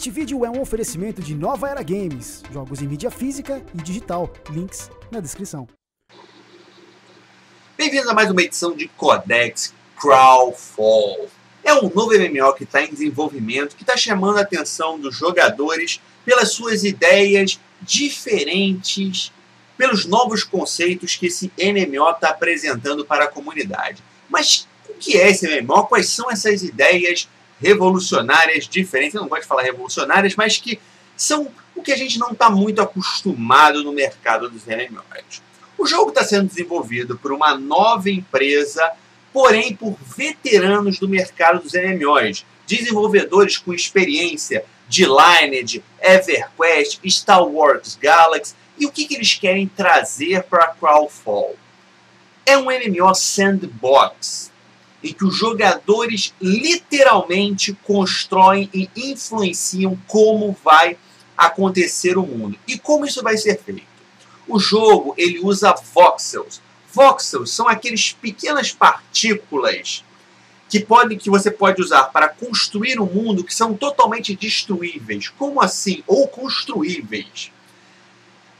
Este vídeo é um oferecimento de Nova Era Games, jogos em mídia física e digital, links na descrição. Bem-vindos a mais uma edição de Codex Crowfall. É um novo MMO que está em desenvolvimento, que está chamando a atenção dos jogadores pelas suas ideias diferentes, pelos novos conceitos que esse MMO está apresentando para a comunidade. Mas o que é esse MMO? Quais são essas ideias revolucionárias diferentes? Eu não gosto de falar revolucionárias, mas que são o que a gente não está muito acostumado no mercado dos MMOs. O jogo está sendo desenvolvido por uma nova empresa, porém por veteranos do mercado dos MMOs, desenvolvedores com experiência de Lineage, EverQuest, Star Wars Galaxy. E o que eles querem trazer para Crowfall? É um MMO sandbox, em que os jogadores literalmente constroem e influenciam como vai acontecer o mundo. E como isso vai ser feito? O jogo ele usa voxels. Voxels são aquelas pequenas partículas que você pode usar para construir um mundo que são totalmente destruíveis. Como assim? Ou construíveis.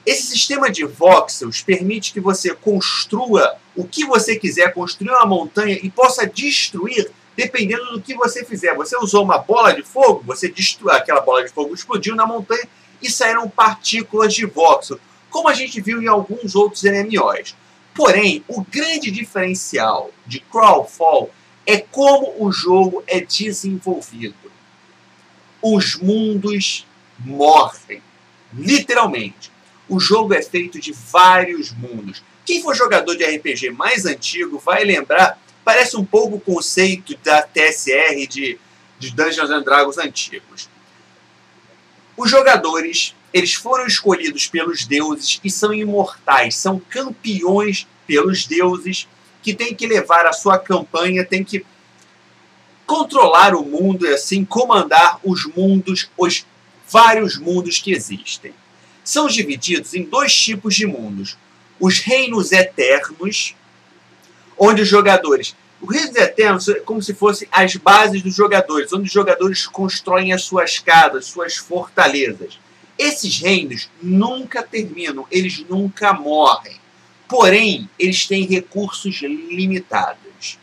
Esse sistema de voxels permite que você construa o que você quiser, construir uma montanha e possa destruir dependendo do que você fizer. Você usou uma bola de fogo, você destruiu, aquela bola de fogo explodiu na montanha e saíram partículas de voxel, como a gente viu em alguns outros MMOs. Porém, o grande diferencial de Crowfall é como o jogo é desenvolvido. Os mundos morrem, literalmente. O jogo é feito de vários mundos. Quem for jogador de RPG mais antigo vai lembrar, parece um pouco o conceito da TSR de Dungeons and Dragons antigos. Os jogadores, eles foram escolhidos pelos deuses e são imortais, são campeões pelos deuses que têm que levar a sua campanha, têm que controlar o mundo e assim comandar os mundos, os vários mundos que existem. São divididos em dois tipos de mundos. Os reinos eternos, onde os jogadores... Os reinos eternos é como se fossem as bases dos jogadores, onde os jogadores constroem as suas casas, suas fortalezas. Esses reinos nunca terminam, eles nunca morrem. Porém, eles têm recursos limitados.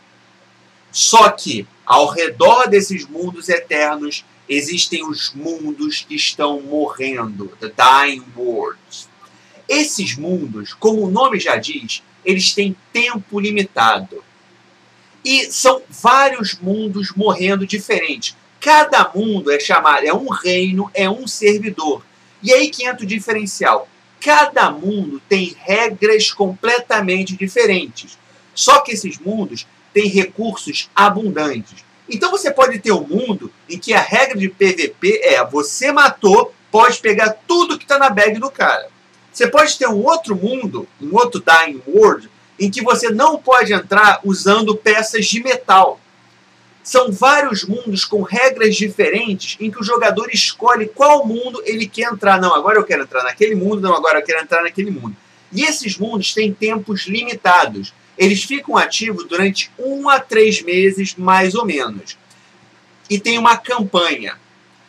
Só que, ao redor desses mundos eternos, existem os mundos que estão morrendo, the dying worlds. Esses mundos, como o nome já diz, eles têm tempo limitado. E são vários mundos morrendo diferentes. Cada mundo é chamado, é um reino, é um servidor. E aí que entra o diferencial. Cada mundo tem regras completamente diferentes. Só que esses mundos têm recursos abundantes. Então você pode ter um mundo em que a regra de PVP é você matou, pode pegar tudo que está na bag do cara. Você pode ter um outro mundo, um outro Dying World, em que você não pode entrar usando peças de metal. São vários mundos com regras diferentes em que o jogador escolhe qual mundo ele quer entrar. Não, agora eu quero entrar naquele mundo, não, agora eu quero entrar naquele mundo. E esses mundos têm tempos limitados. Eles ficam ativos durante 1 a 3 meses, mais ou menos. E tem uma campanha.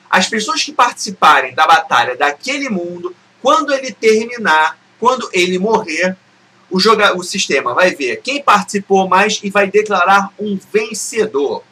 As pessoas que participarem da batalha daquele mundo, quando ele terminar, quando ele morrer, o sistema vai ver quem participou mais e vai declarar um vencedor.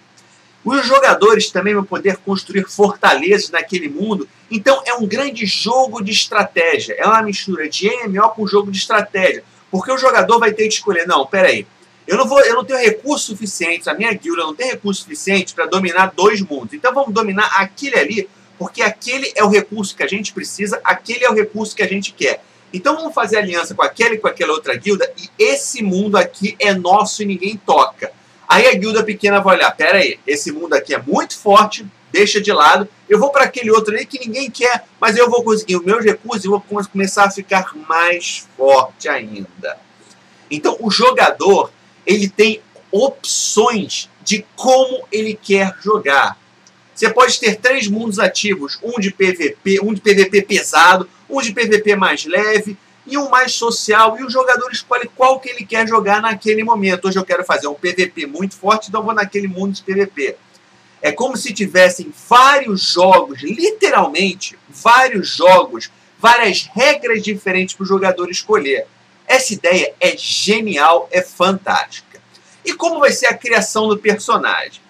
Os jogadores também vão poder construir fortalezas naquele mundo. Então é um grande jogo de estratégia. É uma mistura de MMO com jogo de estratégia. Porque o jogador vai ter que escolher, não, peraí, eu não tenho recursos suficientes, a minha guilda não tem recursos suficientes para dominar 2 mundos. Então vamos dominar aquele ali, porque aquele é o recurso que a gente precisa, aquele é o recurso que a gente quer. Então vamos fazer aliança com aquele e com aquela outra guilda, e esse mundo aqui é nosso e ninguém toca. Aí a guilda pequena vai olhar, peraí, esse mundo aqui é muito forte, deixa de lado, eu vou para aquele outro ali que ninguém quer, mas eu vou conseguir os meus recursos e vou começar a ficar mais forte ainda. Então o jogador, ele tem opções de como ele quer jogar. Você pode ter 3 mundos ativos, um de PVP pesado, um de PVP mais leve e um mais social, e o jogador escolhe qual que ele quer jogar naquele momento. Hoje eu quero fazer um PVP muito forte, então vou naquele mundo de PVP. É como se tivessem vários jogos, literalmente, vários jogos, várias regras diferentes para o jogador escolher. Essa ideia é genial, é fantástica. E como vai ser a criação do personagem?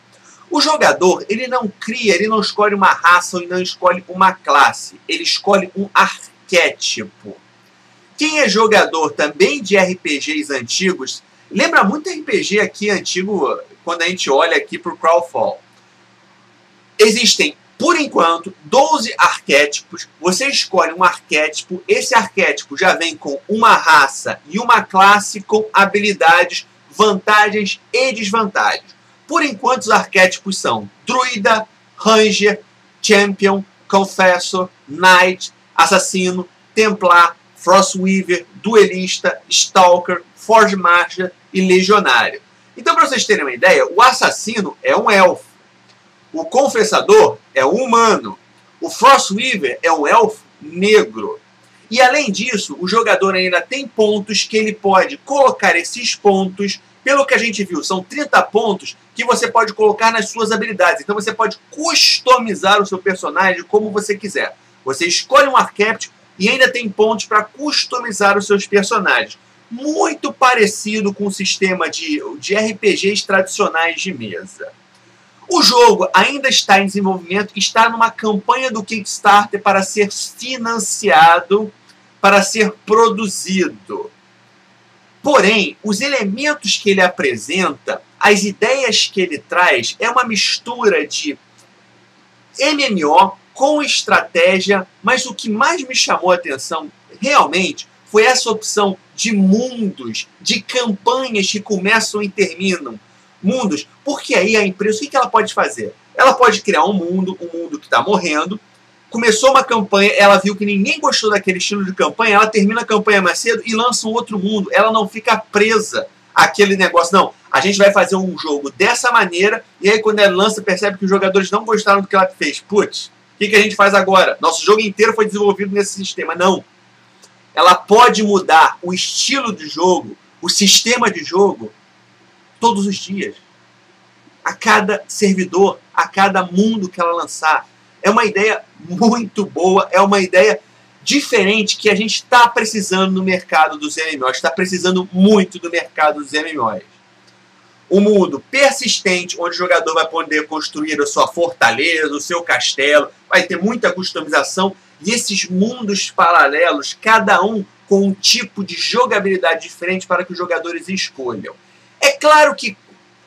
O jogador, ele não cria, ele não escolhe uma raça, ele não escolhe uma classe, ele escolhe um arquétipo. Quem é jogador também de RPGs antigos, lembra muito RPG aqui antigo, quando a gente olha aqui para o Crowfall. Existem, por enquanto, 12 arquétipos. Você escolhe um arquétipo, esse arquétipo já vem com uma raça e uma classe com habilidades, vantagens e desvantagens. Por enquanto, os arquétipos são Druida, Ranger, Champion, Confessor, Knight, Assassino, Templar, Frostweaver, Duelista, Stalker, Forge Master e Legionário. Então, para vocês terem uma ideia, o Assassino é um elfo. O Confessador é um humano. O Frostweaver é um elfo negro. E, além disso, o jogador ainda tem pontos que ele pode colocar esses pontos. Pelo que a gente viu, são 30 pontos que você pode colocar nas suas habilidades. Então, você pode customizar o seu personagem como você quiser. Você escolhe um arquétipo e ainda tem pontos para customizar os seus personagens. Muito parecido com o sistema de RPGs tradicionais de mesa. O jogo ainda está em desenvolvimento, está numa campanha do Kickstarter para ser financiado, para ser produzido. Porém, os elementos que ele apresenta, as ideias que ele traz, é uma mistura de MMO com estratégia, mas o que mais me chamou a atenção realmente foi essa opção de mundos, de campanhas que começam e terminam. Mundos, porque aí a empresa, o que ela pode fazer? Ela pode criar um mundo que está morrendo, começou uma campanha, ela viu que ninguém gostou daquele estilo de campanha, ela termina a campanha mais cedo e lança um outro mundo, ela não fica presa àquele negócio, não, a gente vai fazer um jogo dessa maneira, e aí quando ela lança, percebe que os jogadores não gostaram do que ela fez, putz, o que a gente faz agora? Nosso jogo inteiro foi desenvolvido nesse sistema, não. Ela pode mudar o estilo de jogo, o sistema de jogo, todos os dias, a cada servidor, a cada mundo que ela lançar. É uma ideia muito boa, é uma ideia diferente que a gente está precisando no mercado dos MMOs, está precisando muito do mercado dos MMOs. Um mundo persistente, onde o jogador vai poder construir a sua fortaleza, o seu castelo, vai ter muita customização, e esses mundos paralelos, cada um com um tipo de jogabilidade diferente para que os jogadores escolham. É claro que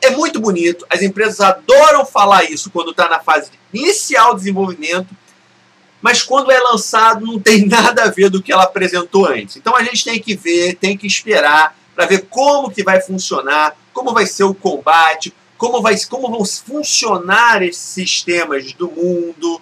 é muito bonito, as empresas adoram falar isso quando está na fase inicial de desenvolvimento, mas quando é lançado não tem nada a ver do que ela apresentou antes. Então a gente tem que ver, tem que esperar para ver como que vai funcionar, como vai ser o combate, como vão funcionar esses sistemas do mundo,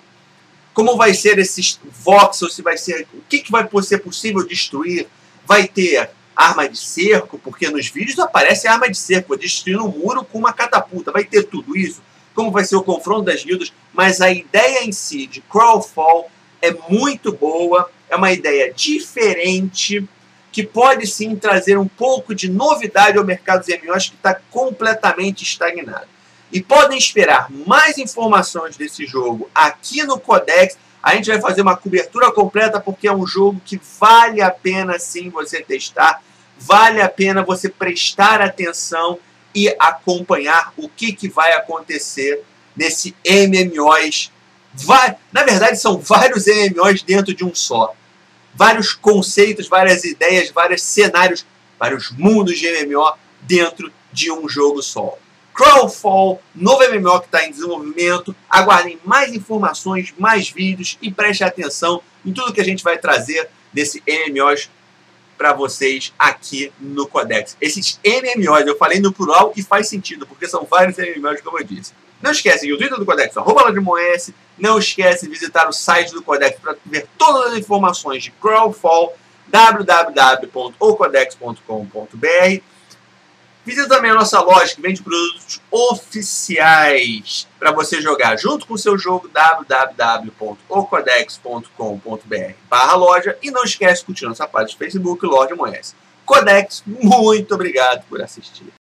como vai ser esses voxels, se vai ser, o que vai ser possível destruir, vai ter arma de cerco, porque nos vídeos aparece arma de cerco, destruindo um muro com uma catapulta. Vai ter tudo isso, como vai ser o confronto das guildas, mas a ideia em si de Crowfall é muito boa, é uma ideia diferente, que pode sim trazer um pouco de novidade ao mercado dos MMOs, que está completamente estagnado. E podem esperar mais informações desse jogo aqui no Codex. A gente vai fazer uma cobertura completa, porque é um jogo que vale a pena sim você testar, vale a pena você prestar atenção e acompanhar o que vai acontecer nesse MMOs. Na verdade, são vários MMOs dentro de um só. Vários conceitos, várias ideias, vários cenários, vários mundos de MMO dentro de um jogo só. Crowfall, novo MMO que está em desenvolvimento. Aguardem mais informações, mais vídeos e prestem atenção em tudo que a gente vai trazer desse MMOs para vocês aqui no Codex. Esses MMOs, eu falei no plural e faz sentido, porque são vários MMOs, como eu disse. Não esquece que o Twitter do Codex é @ladrimos. Não esquece de visitar o site do Codex para ver todas as informações de Crowfall, www.ocodex.com.br. Visita também a nossa loja, que vende produtos oficiais para você jogar junto com o seu jogo, www.ocodex.com.br/loja. E não esquece de curtir nossa página do Facebook, Lorde Moés. Codex, muito obrigado por assistir.